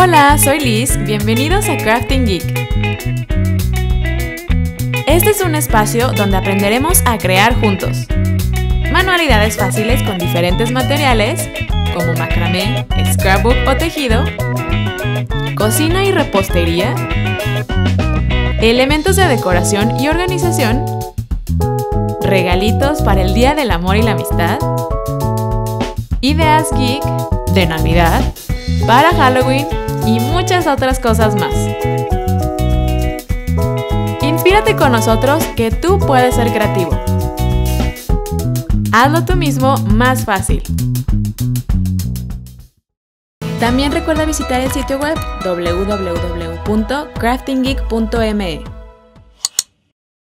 Hola, soy Liz, bienvenidos a Craftingeek. Este es un espacio donde aprenderemos a crear juntos. Manualidades fáciles con diferentes materiales, como macramé, scrapbook o tejido, cocina y repostería, elementos de decoración y organización, regalitos para el Día del Amor y la Amistad, ideas geek de Navidad, para Halloween y muchas otras cosas más. Inspírate con nosotros que tú puedes ser creativo. Hazlo tú mismo más fácil. También recuerda visitar el sitio web www.craftingeek.me.